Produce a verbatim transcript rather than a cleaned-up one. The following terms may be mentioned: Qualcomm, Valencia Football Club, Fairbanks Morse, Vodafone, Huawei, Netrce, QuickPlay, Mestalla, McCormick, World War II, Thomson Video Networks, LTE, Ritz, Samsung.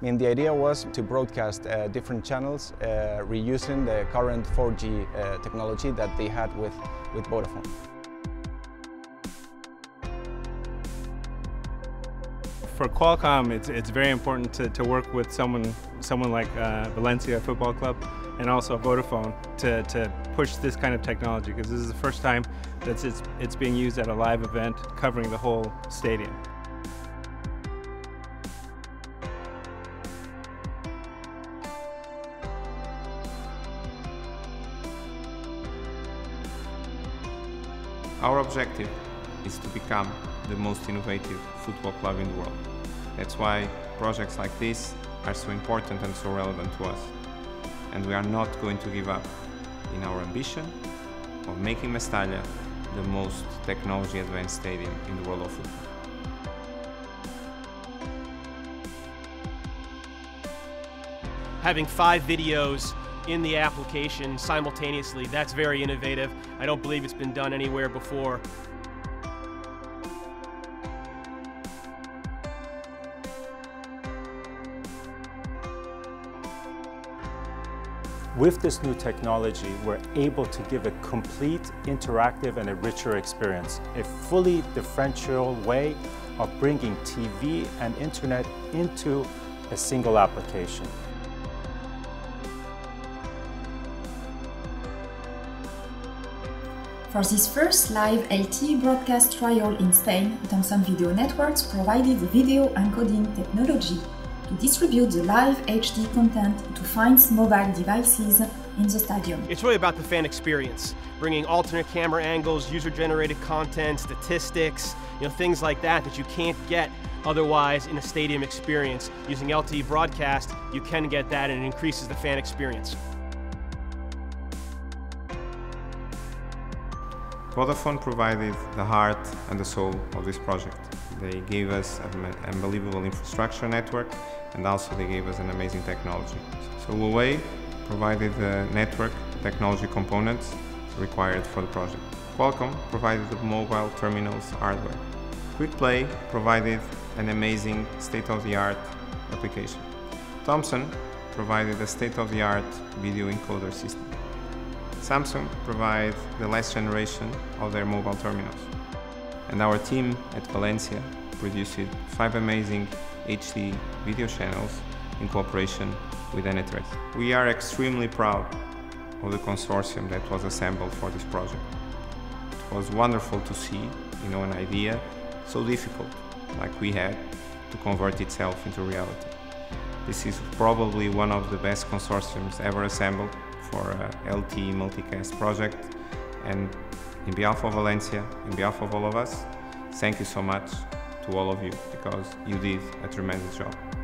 I mean, the idea was to broadcast uh, different channels, uh, reusing the current four G uh, technology that they had with, with Vodafone. For Qualcomm, it's, it's very important to, to work with someone, someone like uh, Valencia Football Club and also Vodafone to, to push this kind of technology, because this is the first time that it's, it's being used at a live event covering the whole stadium. Our objective is to become the most innovative football club in the world. That's why projects like this are so important and so relevant to us. And we are not going to give up in our ambition of making Mestalla the most technology advanced stadium in the world of football. Having five videos in the application simultaneously, that's very innovative. I don't believe it's been done anywhere before. With this new technology, we're able to give a complete, interactive, and a richer experience, a fully differential way of bringing T V and internet into a single application. For this first live L T E broadcast trial in Spain, Thomson Video Networks provided the video encoding technology to distribute the live H D content to fans' mobile devices in the stadium. It's really about the fan experience, bringing alternate camera angles, user-generated content, statistics, you know, things like that that you can't get otherwise in a stadium experience. Using L T E broadcast, you can get that, and it increases the fan experience. Vodafone provided the heart and the soul of this project. They gave us an unbelievable infrastructure network, and also they gave us an amazing technology. So Huawei provided the network technology components required for the project. Qualcomm provided the mobile terminals hardware. QuickPlay provided an amazing state-of-the-art application. Thomson provided a state-of-the-art video encoder system. Samsung provides the last generation of their mobile terminals. And our team at Valencia produced five amazing H D video channels in cooperation with Netrce. We are extremely proud of the consortium that was assembled for this project. It was wonderful to see, you know, an idea so difficult like we had to convert itself into reality. This is probably one of the best consortiums ever assembled for a L T E multicast project, and in behalf of Valencia, in behalf of all of us, thank you so much to all of you, because you did a tremendous job.